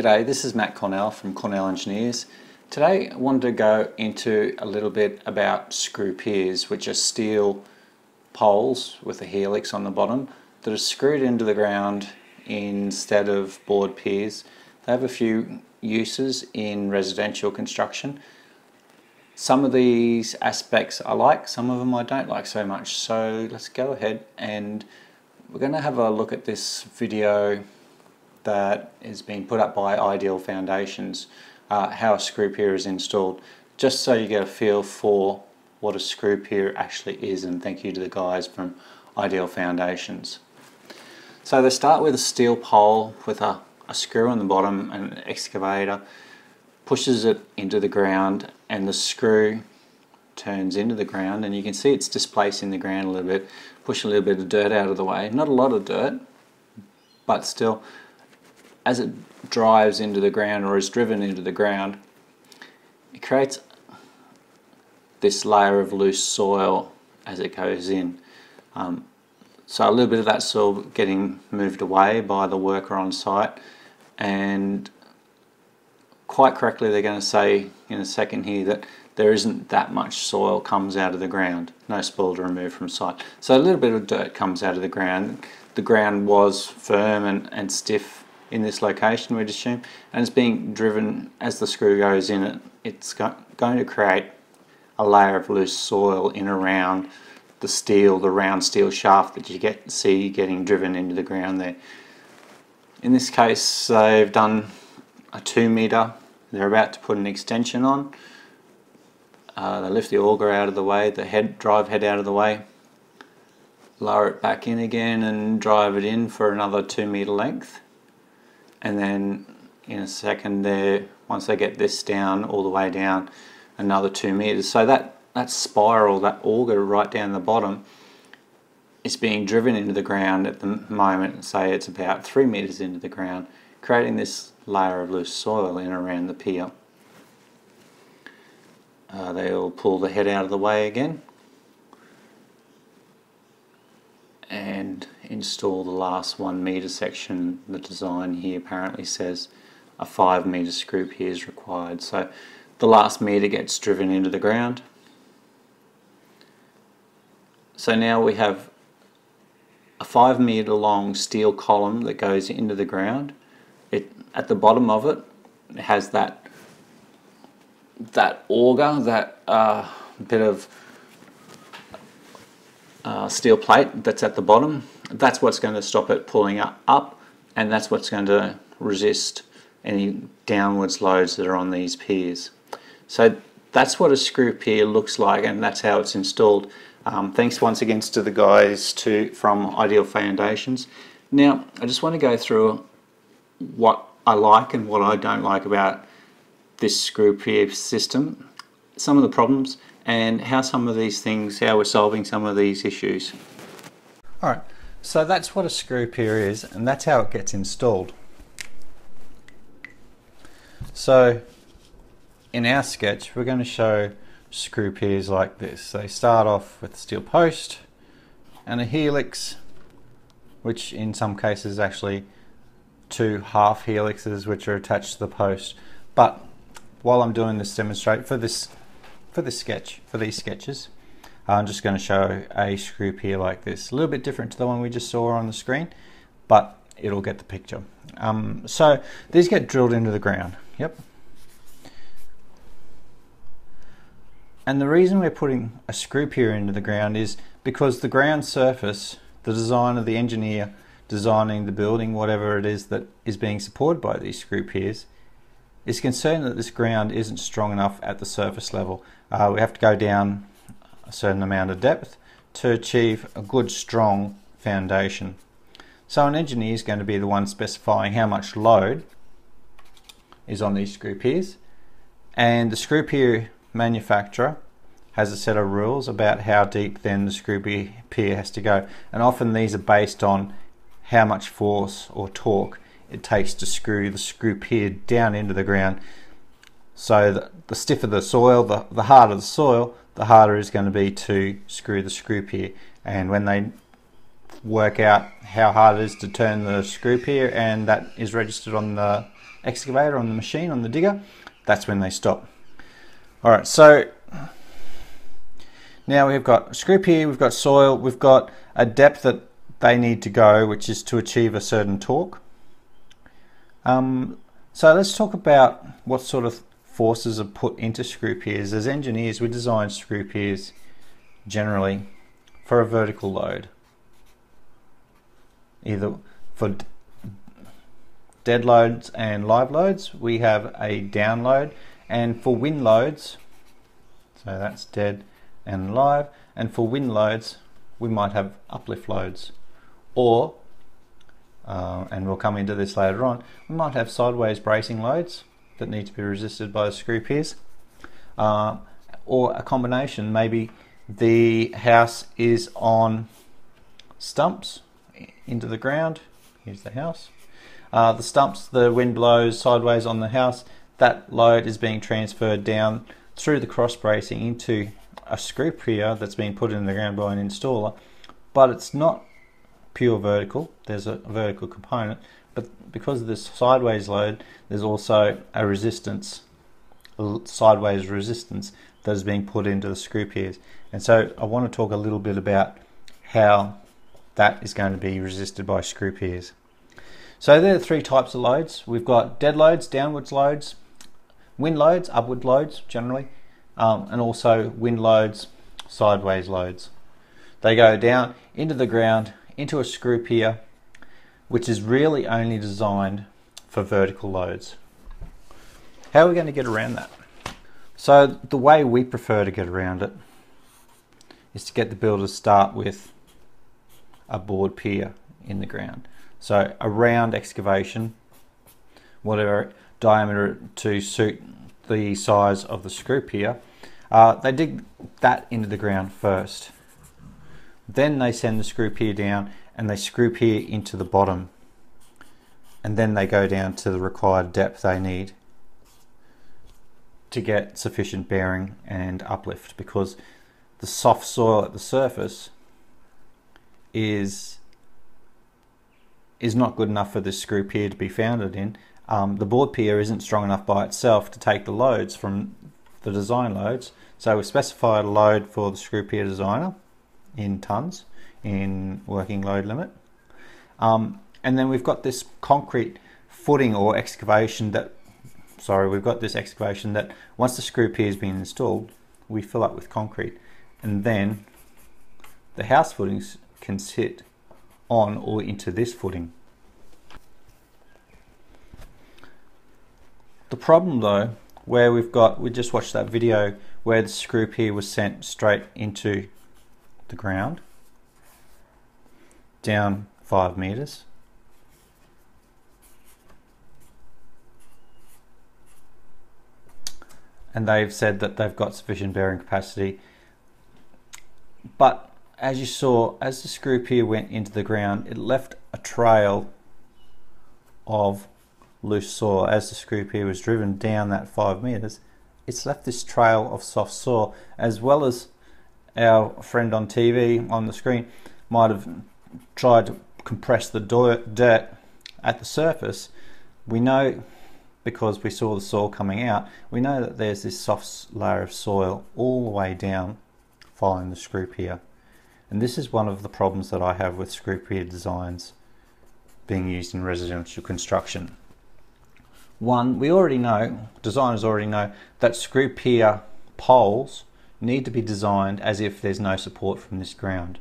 G'day, this is Matt Cornell from Cornell Engineers. Today I wanted to go into a little bit about screw piers, which are steel poles with a helix on the bottom that are screwed into the ground instead of board piers. They have a few uses in residential construction. Some of these aspects I like, some of them I don't like so much. So let's go ahead and we're going to have a look at this video that has been put up by Ideal Foundations, how a screw pier is installed, just so you get a feel for what a screw pier actually is. And thank you to the guys from Ideal Foundations. So they start with a steel pole with a screw on the bottom, and an excavator pushes it into the ground and the screw turns into the ground, and you can see it's displacing the ground a little bit, pushing a little bit of dirt out of the way. Not a lot of dirt, but still, as it drives into the ground or is driven into the ground, it creates this layer of loose soil as it goes in. So a little bit of that soil getting moved away by the worker on site, and quite correctly they're going to say in a second here that there isn't that much soil comes out of the ground, no spoil to remove from site. So a little bit of dirt comes out of the ground. The ground was firm and stiff in this location, we'd assume, and it's being driven as the screw goes in. It's going to create a layer of loose soil in around the steel, the round steel shaft that you see getting driven into the ground there. In this case they've done a 2 metre, they're about to put an extension on. They lift the auger out of the way, the drive head out of the way, lower it back in again and drive it in for another 2 metre length. And then in a second there, once they get this down, all the way down, another 2 meters. So that spiral, that auger right down the bottom, is being driven into the ground at the moment. Say it's about 3 meters into the ground, creating this layer of loose soil in around the pier. They'll pull the head out of the way again and install the last 1 meter section. The design here apparently says a 5 meter screw pier is required, so the last meter gets driven into the ground. So now we have a 5 meter long steel column that goes into the ground. At the bottom of it has that auger, that bit of steel plate that's at the bottom. That's what's going to stop it pulling up, and that's what's going to resist any downwards loads that are on these piers. So that's what a screw pier looks like, and that's how it's installed. Thanks once again to the guys from Ideal Foundations. Now I just want to go through what I like and what I don't like about this screw pier system, some of the problems, and how we're solving some of these issues. Alright, so that's what a screw pier is, and that's how it gets installed. So in our sketch we're going to show screw piers like this. They start off with a steel post and a helix, which in some cases actually two half helixes which are attached to the post. But while I'm doing this demonstrate for these sketches, I'm just going to show a screw pier like this. A little bit different to the one we just saw on the screen, but it'll get the picture. So these get drilled into the ground. Yep. And the reason we're putting a screw pier into the ground is because the ground surface, the design of the engineer designing the building, whatever it is that is being supported by these screw piers, is concerned that this ground isn't strong enough at the surface level. We have to go down a certain amount of depth to achieve a good strong foundation. So an engineer is going to be the one specifying how much load is on these screw piers, and the screw pier manufacturer has a set of rules about how deep then the screw pier has to go, and often these are based on how much force or torque it takes to screw the screw pier down into the ground. So the stiffer the soil, the harder the soil, the harder it's going to be to screw the screw pier. And when they work out how hard it is to turn the screw here, and that is registered on the excavator, on the machine, on the digger. That's when they stop. All right, so now we've got screw here, we've got soil, we've got a depth that they need to go, which is to achieve a certain torque. So let's talk about what sort of forces are put into screw piers. As engineers, we design screw piers generally for a vertical load, either for dead loads and live loads. We have a down load, and for wind loads, so that's dead and live, and for wind loads we might have uplift loads, or and we'll come into this later on, we might have sideways bracing loads that need to be resisted by the screw piers, or a combination. Maybe the house is on stumps into the ground. Here's the house. The stumps, the wind blows sideways on the house. That load is being transferred down through the cross bracing into a screw pier that's been put in the ground by an installer, but it's not pure vertical. There's a vertical component, but because of this sideways load, there's also a resistance, a sideways resistance that is being put into the screw piers. And so I want to talk a little bit about how that is going to be resisted by screw piers. So there are three types of loads. We've got dead loads, downwards loads, wind loads, upward loads generally, and also wind loads, sideways loads. They go down into the ground, into a screw pier, which is really only designed for vertical loads. How are we going to get around that? So the way we prefer to get around it is to get the builder to start with a bored pier in the ground. So a round excavation, whatever diameter to suit the size of the screw pier. They dig that into the ground first. Then they send the screw pier down, and they screw pier into the bottom, and then they go down to the required depth they need to get sufficient bearing and uplift, because the soft soil at the surface is not good enough for this screw pier to be founded in. The board pier isn't strong enough by itself to take the loads from the design loads, so we specified a load for the screw pier designer in tons, in working load limit, and then we've got this concrete footing or excavation that, once the screw pier has been installed, we fill up with concrete, and then the house footings can sit on or into this footing. The problem though, where we've got, we just watched that video where the screw pier was sent straight into the ground, down 5 meters, and they've said that they've got sufficient bearing capacity, but as you saw, as the screw pier went into the ground, it left a trail of loose soil. As the screw pier was driven down that 5 meters, it's left this trail of soft soil, as well as our friend on TV on the screen might have tried to compress the dirt at the surface. We know, because we saw the soil coming out, we know that there's this soft layer of soil all the way down following the screw pier. And this is one of the problems that I have with screw pier designs being used in residential construction. One, we already know, designers already know, that screw pier poles need to be designed as if there's no support from this ground.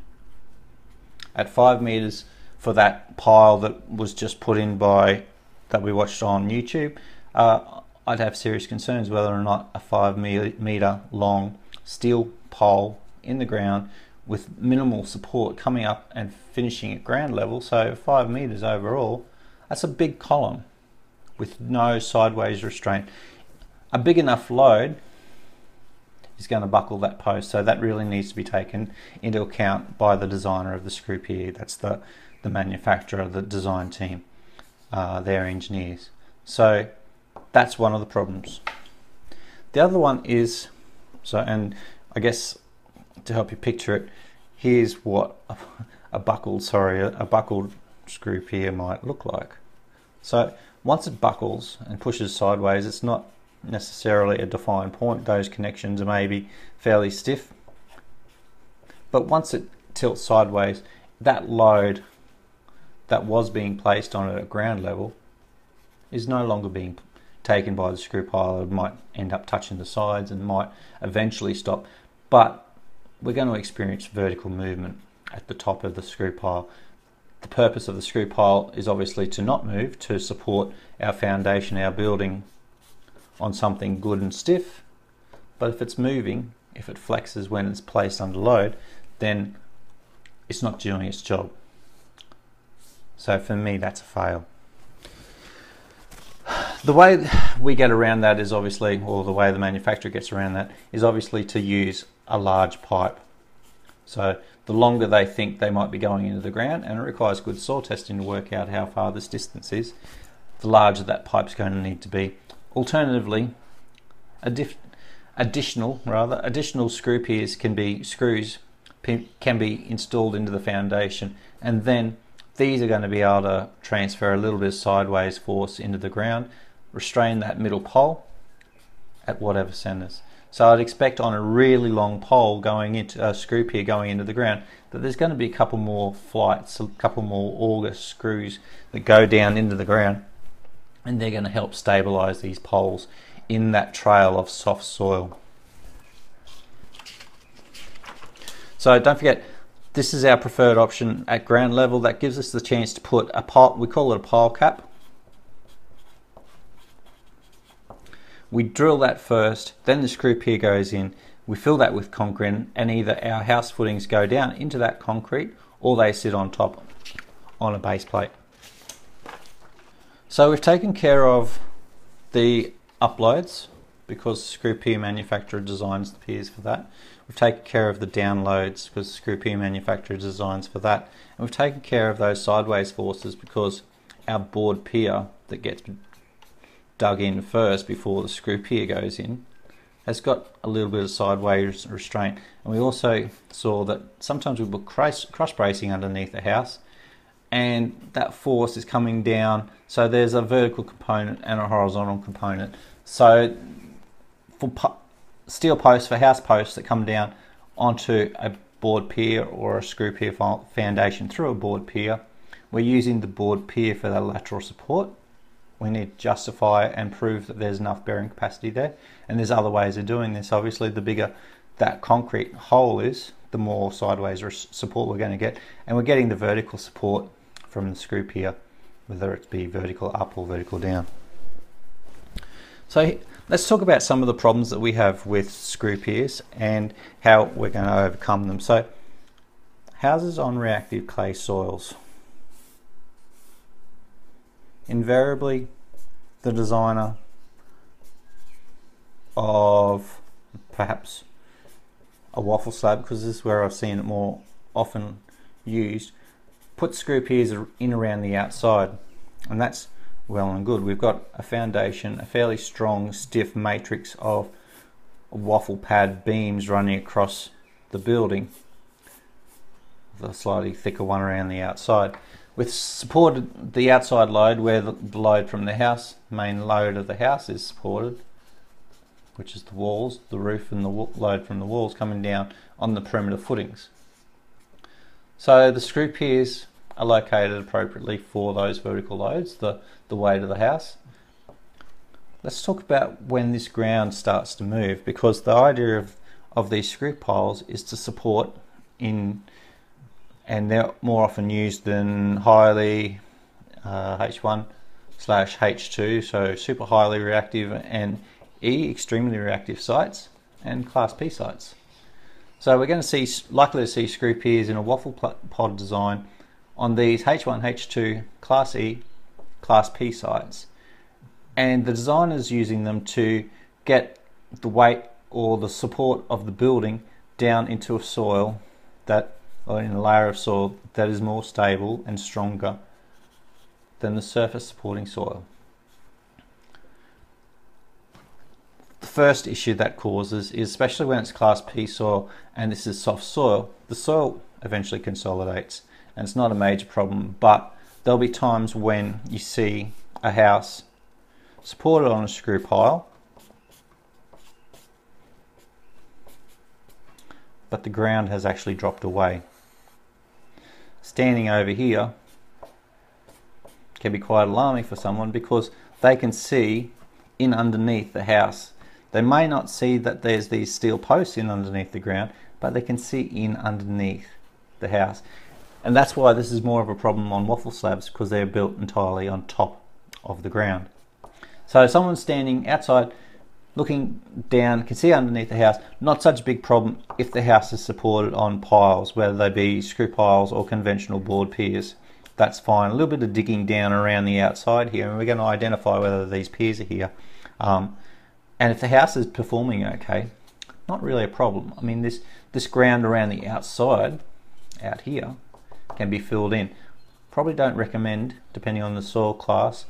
At 5 meters for that pile that was just put in by, that we watched on YouTube, I'd have serious concerns whether or not a 5 meter long steel pole in the ground with minimal support coming up and finishing at ground level, so 5 meters overall, that's a big column with no sideways restraint. A big enough load is going to buckle that post, so that really needs to be taken into account by the designer of the screw pier. That's the manufacturer, the design team, their engineers. So that's one of the problems. The other one is, so, and I guess to help you picture it, here's what a buckled screw pier might look like. So once it buckles and pushes sideways, it's not necessarily a defined point. Those connections are maybe fairly stiff. But once it tilts sideways, that load that was being placed on it at ground level is no longer being taken by the screw pile. It might end up touching the sides and might eventually stop. But we're going to experience vertical movement at the top of the screw pile. The purpose of the screw pile is obviously to not move, to support our foundation, our building, on something good and stiff. But if it's moving, if it flexes when it's placed under load, then it's not doing its job. So for me, that's a fail. The way we get around that is obviously, or the way the manufacturer gets around that, is obviously to use a large pipe. So the longer they think they might be going into the ground, and it requires good soil testing to work out how far this distance is, the larger that pipe's going to need to be. Alternatively, additional screw piers can be installed into the foundation, and then these are going to be able to transfer a little bit of sideways force into the ground, restrain that middle pole at whatever centers. So I'd expect on a really long pole going into a screw pier going into the ground that there's going to be a couple more flights, a couple more auger screws that go down into the ground, and they're going to help stabilize these poles in that trail of soft soil. So don't forget, this is our preferred option at ground level. That gives us the chance to put a pile, we call it a pile cap. We drill that first, then the screw pier goes in, we fill that with concrete, and either our house footings go down into that concrete or they sit on top on a base plate. So we've taken care of the uploads because the screw pier manufacturer designs the piers for that. We've taken care of the downloads because the screw pier manufacturer designs for that. And we've taken care of those sideways forces because our board pier that gets dug in first before the screw pier goes in has got a little bit of sideways restraint. And we also saw that sometimes we put cross bracing underneath the house, and that force is coming down, so there's a vertical component and a horizontal component. So for steel posts, for house posts that come down onto a board pier or a screw pier foundation through a board pier, we're using the board pier for the lateral support. We need to justify and prove that there's enough bearing capacity there, and there's other ways of doing this. Obviously, the bigger that concrete hole is, the more sideways support we're going to get, and we're getting the vertical support from the screw pier, whether it be vertical up or vertical down. So let's talk about some of the problems that we have with screw piers and how we're going to overcome them. So houses on reactive clay soils. Invariably, the designer of perhaps a waffle slab, because this is where I've seen it more often used, put screw piers in around the outside, and that's well and good. We've got a foundation, a fairly strong, stiff matrix of waffle pad beams running across the building, the slightly thicker one around the outside. We've supported the outside load where the load from the house, main load of the house, is supported, which is the walls, the roof, and the load from the walls coming down on the perimeter footings. So the screw piers are located appropriately for those vertical loads, the weight of the house. Let's talk about when this ground starts to move, because the idea of these screw piles is to support in, and they're more often used than highly H1/H2, so super highly reactive and E, extremely reactive sites, and Class P sites. So we're going to see, likely to see screw piers in a waffle pod design on these H1, H2, Class E, Class P sites. And the designer's using them to get the weight or the support of the building down into a soil that, or in a layer of soil that is more stable and stronger than the surface supporting soil. The first issue that causes is, especially when it's Class P soil and this is soft soil, the soil eventually consolidates and it's not a major problem, but there'll be times when you see a house supported on a screw pile, but the ground has actually dropped away. Standing over here can be quite alarming for someone because they can see in underneath the house. They may not see that there's these steel posts in underneath the ground, but they can see in underneath the house. And that's why this is more of a problem on waffle slabs, because they're built entirely on top of the ground. So someone standing outside looking down can see underneath the house. Not such a big problem if the house is supported on piles, whether they be screw piles or conventional board piers. That's fine. A little bit of digging down around the outside here, and we're going to identify whether these piers are here. And if the house is performing okay, not really a problem. I mean, this ground around the outside, out here, can be filled in. Probably don't recommend, depending on the soil class,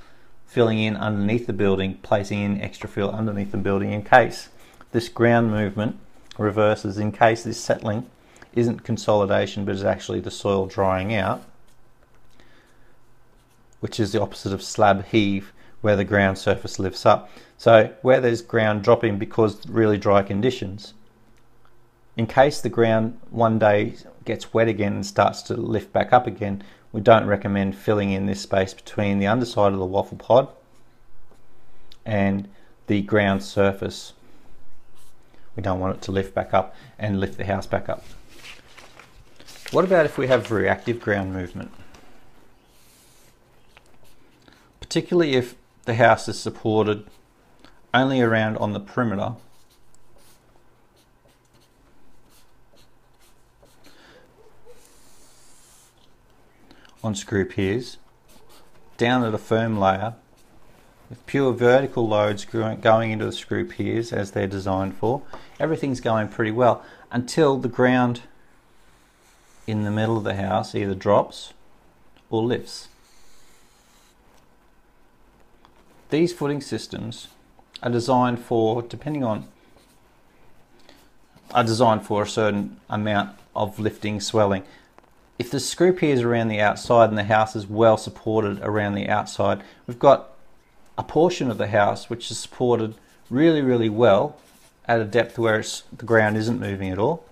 filling in underneath the building, placing in extra fill underneath the building in case this ground movement reverses, in case this settling isn't consolidation but is actually the soil drying out, which is the opposite of slab heave, where the ground surface lifts up. So where there's ground dropping because really dry conditions, in case the ground one day gets wet again and starts to lift back up again, we don't recommend filling in this space between the underside of the waffle pod and the ground surface. We don't want it to lift back up and lift the house back up. What about if we have reactive ground movement? Particularly if the house is supported only around on the perimeter, on screw piers, down at a firm layer, with pure vertical loads going into the screw piers as they're designed for. Everything's going pretty well until the ground in the middle of the house either drops or lifts. These footing systems are designed for, depending on, are designed for a certain amount of lifting, swelling. If the screw piers are around the outside and the house is well supported around the outside, we've got a portion of the house which is supported really, really well at a depth where the ground isn't moving at all.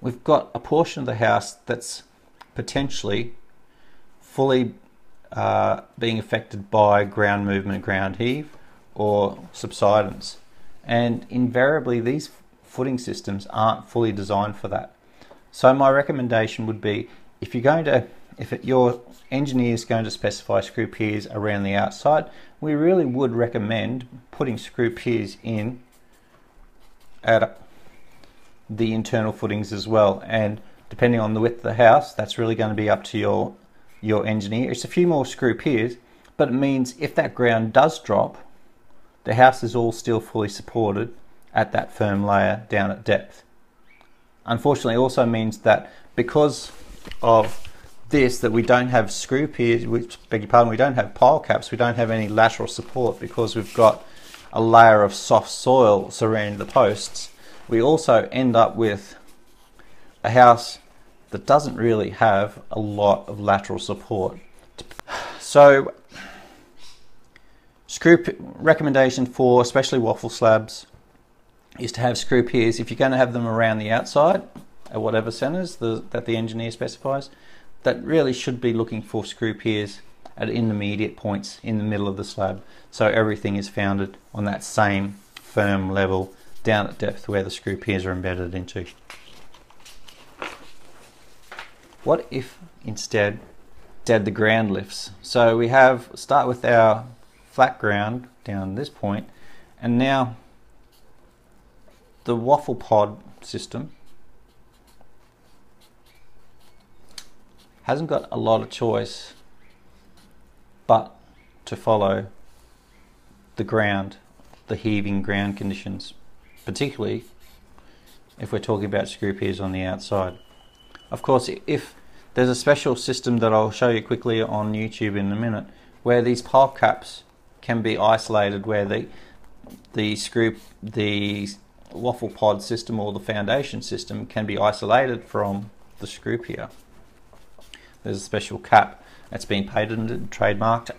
We've got a portion of the house that's potentially fully being affected by ground movement, ground heave, or subsidence. And invariably, these footing systems aren't fully designed for that. So my recommendation would be, if you're going to, your engineer is going to specify screw piers around the outside, we really would recommend putting screw piers in at the internal footings as well. And depending on the width of the house, that's really going to be up to your engineer. It's a few more screw piers, but it means if that ground does drop, the house is all still fully supported at that firm layer down at depth. Unfortunately, it also means that because of this, that we don't have screw piers, we don't have pile caps, we don't have any lateral support because we've got a layer of soft soil surrounding the posts. We also end up with a house that doesn't really have a lot of lateral support. So recommendation for especially waffle slabs is to have screw piers. If you're going to have them around the outside at whatever centers that the engineer specifies, that really should be looking for screw piers at intermediate points in the middle of the slab, so everything is founded on that same firm level down at depth where the screw piers are embedded into. What if instead the ground lifts? So we start with our flat ground down this point, and now the waffle pod system hasn't got a lot of choice but to follow the ground, the heaving ground conditions, particularly if we're talking about screw piers on the outside. Of course, if there's a special system that I'll show you quickly on YouTube in a minute, where these pile caps can be isolated, where the waffle pod system or the foundation system can be isolated from the screw pier. There's a special cap that's been patented and trademarked.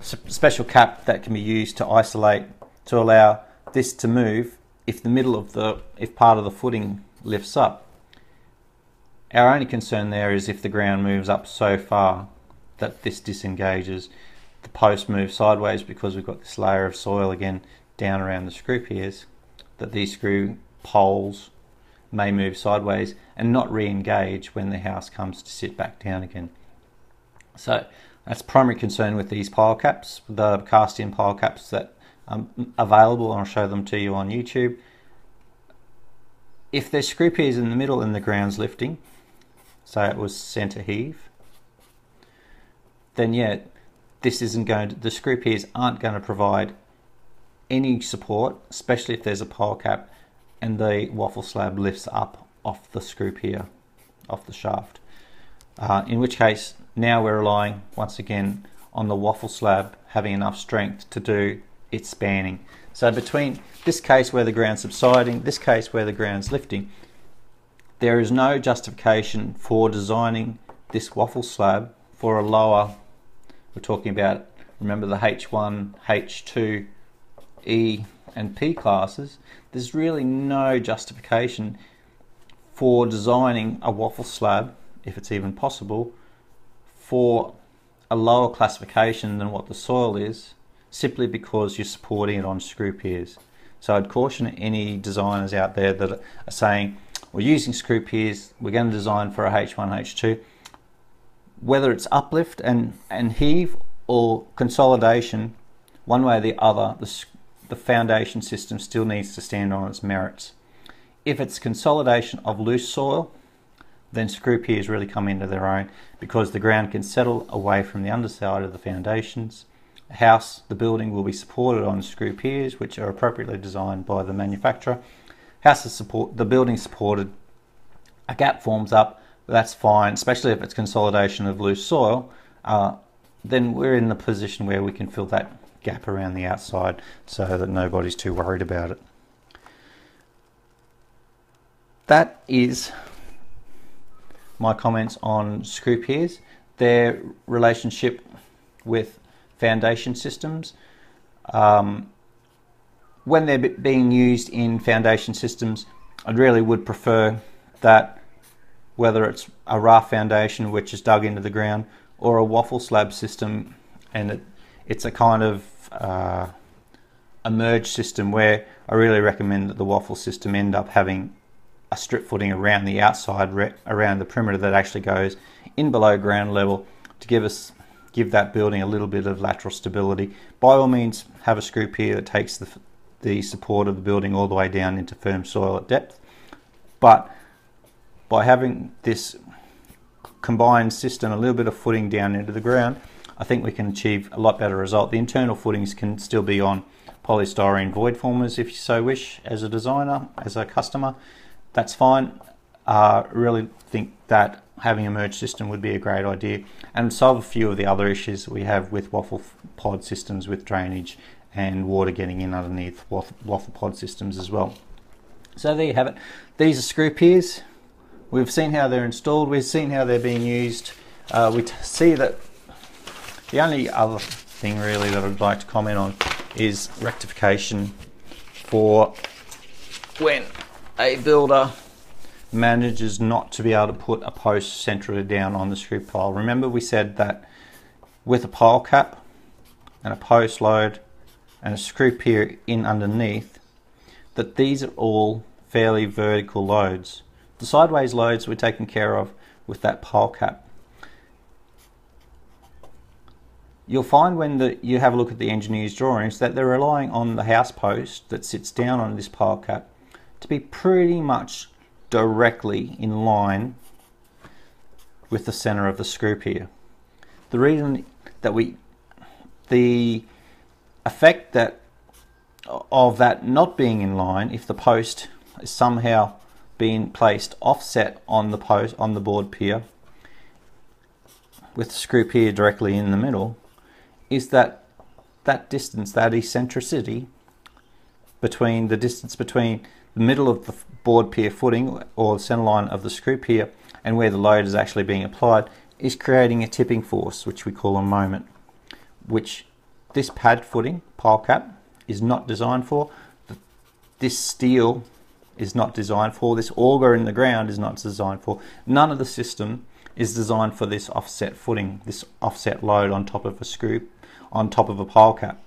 Special cap that can be used to isolate, to allow this to move if the middle of the, if part of the footing lifts up. Our only concern there is if the ground moves up so far that this disengages, the post moves sideways, because we've got this layer of soil again down around the screw piers, that these screw poles may move sideways and not re-engage when the house comes to sit back down again. So that's primary concern with these pile caps, the cast-in pile caps that are available, and I'll show them to you on YouTube. If there's screw piers in the middle and the ground's lifting, so it was centre heave, then yeah, this isn't going to, the screw piers aren't going to provide any support, especially if there's a pile cap and the waffle slab lifts up off the screw pier, off the shaft. In which case, now we're relying once again on the waffle slab having enough strength to do its spanning. So between this case where the ground's subsiding, this case where the ground's lifting, there is no justification for designing this waffle slab for a lower, we're talking about, remember the H1, H2, E and P classes, there's really no justification for designing a waffle slab, if it's even possible, for a lower classification than what the soil is, simply because you're supporting it on screw piers. So I'd caution any designers out there that are saying, we're using screw piers, we're going to design for a H1, H2, whether it's uplift and heave or consolidation, one way or the other, the foundation system still needs to stand on its merits. If it's consolidation of loose soil, then screw piers really come into their own, because the ground can settle away from the underside of the foundations. The house, the building will be supported on screw piers, which are appropriately designed by the manufacturer. House is support, the building supported, a gap forms up, that's fine, especially if it's consolidation of loose soil, then we're in the position where we can fill that gap around the outside so that nobody's too worried about it. That is my comments on screw piers, their relationship with foundation systems. When they're being used in foundation systems, I really would prefer that, whether it's a raft foundation which is dug into the ground or a waffle slab system, and it's a kind of a merge system, where I really recommend that the waffle system end up having a strip footing around the outside, around the perimeter, that actually goes in below ground level to give that building a little bit of lateral stability. By all means, have a screw pier that takes the support of the building all the way down into firm soil at depth. But by having this combined system, a little bit of footing down into the ground, I think we can achieve a lot better result. The internal footings can still be on polystyrene void formers if you so wish, as a designer, as a customer, that's fine. I really think that having a merge system would be a great idea and solve a few of the other issues we have with waffle pod systems, with drainage and water getting in underneath waffle pod systems as well. So there you have it. These are screw piers. We've seen how they're installed, we've seen how they're being used. We see that the only other thing really that I'd like to comment on is rectification, for when a builder manages not to be able to put a post centrally down on the screw pile. Remember we said that with a pile cap and a post load and a screw pier in underneath, that these are all fairly vertical loads. The sideways loads were taken care of with that pile cap. You'll find when you have a look at the engineer's drawings that they're relying on the house post that sits down on this pile cap to be pretty much directly in line with the center of the screw pier. The reason that the effect of that not being in line, if the post is somehow being placed offset on the post, on the board pier, with the screw pier directly in the middle, is that distance, that eccentricity between the middle of the board pier footing or the centre line of the screw pier and where the load is actually being applied is creating a tipping force, which we call a moment, which this pad footing, pile cap, is not designed for. This steel is not designed for. This auger in the ground is not designed for. None of the system is designed for this offset footing, this offset load on top of a screw, on top of a pile cap.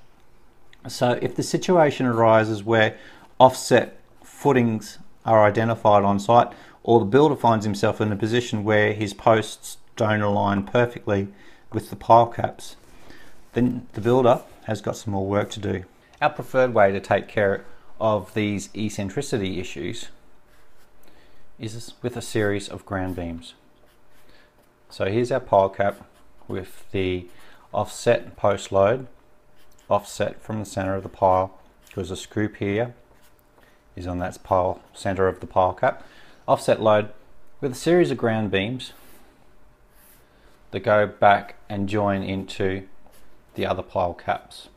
So if the situation arises where offset footings are identified on site, or the builder finds himself in a position where his posts don't align perfectly with the pile caps, then the builder has got some more work to do. Our preferred way to take care of these eccentricity issues is with a series of ground beams. So here's our pile cap with the offset post load, offset from the center of the pile, because a screw here is on that pile, center of the pile cap, offset load with a series of ground beams that go back and join into the other pile caps.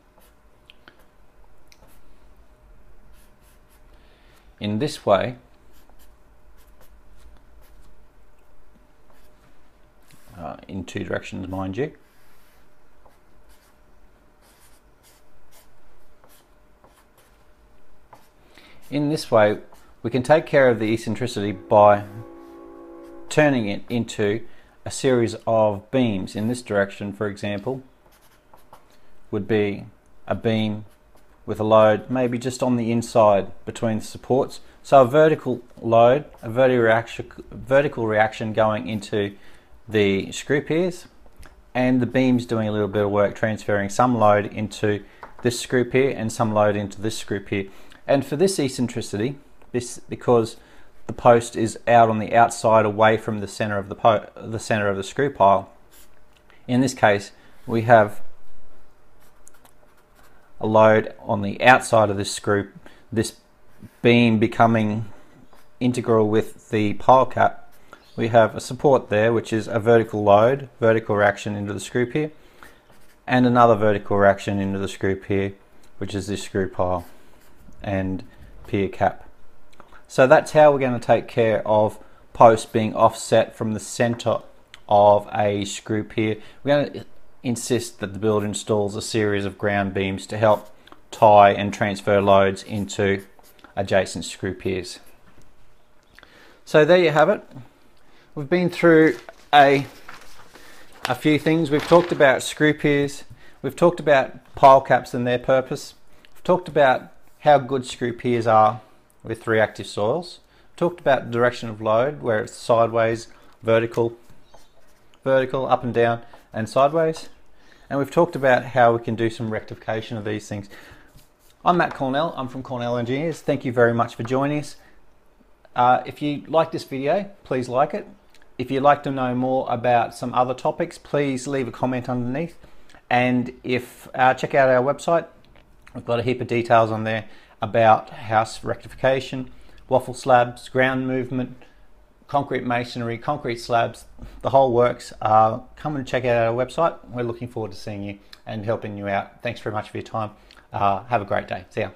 In this way, in two directions, mind you, in this way we can take care of the eccentricity by turning it into a series of beams. In this direction, for example, would be a beam with a load maybe just on the inside between the supports, so a vertical load, a vertical reaction going into the screw piers, and the beams doing a little bit of work, transferring some load into this screw pier and some load into this screw pier. And for this eccentricity, because the post is out on the outside away from the center of the center of the screw pile, in this case we have a load on the outside of this screw, this beam becoming integral with the pile cap. We have a support there, which is a vertical load, vertical reaction into the screw pier, and another vertical reaction into the screw pier, which is this screw pile and pier cap. So that's how we're going to take care of posts being offset from the center of a screw pier. We're going to insist that the builder installs a series of ground beams to help tie and transfer loads into adjacent screw piers. So there you have it. We've been through a few things. We've talked about screw piers, we've talked about pile caps and their purpose, we've talked about how good screw piers are with reactive soils, we've talked about the direction of load, where it's sideways, vertical, up and down and sideways, and we've talked about how we can do some rectification of these things. I'm Matt Cornell, I'm from Cornell Engineers. Thank you very much for joining us. If you like this video, please like it. If you'd like to know more about some other topics, please leave a comment underneath, and check out our website. We've got a heap of details on there about house rectification, waffle slabs, ground movement, concrete masonry, concrete slabs, the whole works. Come and check out our website. We're looking forward to seeing you and helping you out. Thanks very much for your time. Have a great day. See ya.